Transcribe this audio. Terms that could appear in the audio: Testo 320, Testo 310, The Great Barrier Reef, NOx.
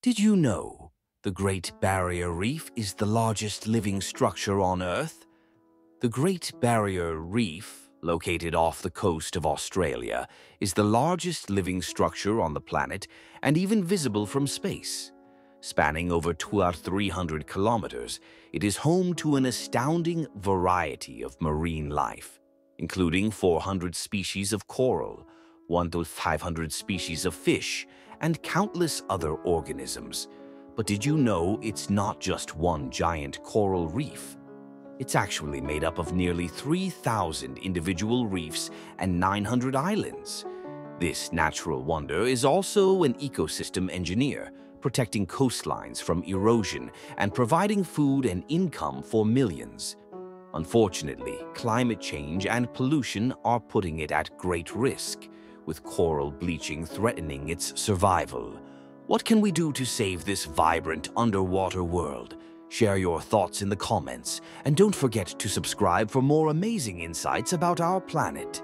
Did you know the Great Barrier Reef is the largest living structure on Earth? The Great Barrier Reef, located off the coast of Australia, is the largest living structure on the planet and even visible from space. Spanning over 2,300 kilometers, it is home to an astounding variety of marine life, including 400 species of coral, 1 to 500 species of fish, and countless other organisms. But did you know it's not just one giant coral reef? It's actually made up of nearly 3,000 individual reefs and 900 islands. This natural wonder is also an ecosystem engineer, protecting coastlines from erosion and providing food and income for millions. Unfortunately, climate change and pollution are putting it at great risk, with coral bleaching threatening its survival. What can we do to save this vibrant underwater world? Share your thoughts in the comments, and don't forget to subscribe for more amazing insights about our planet.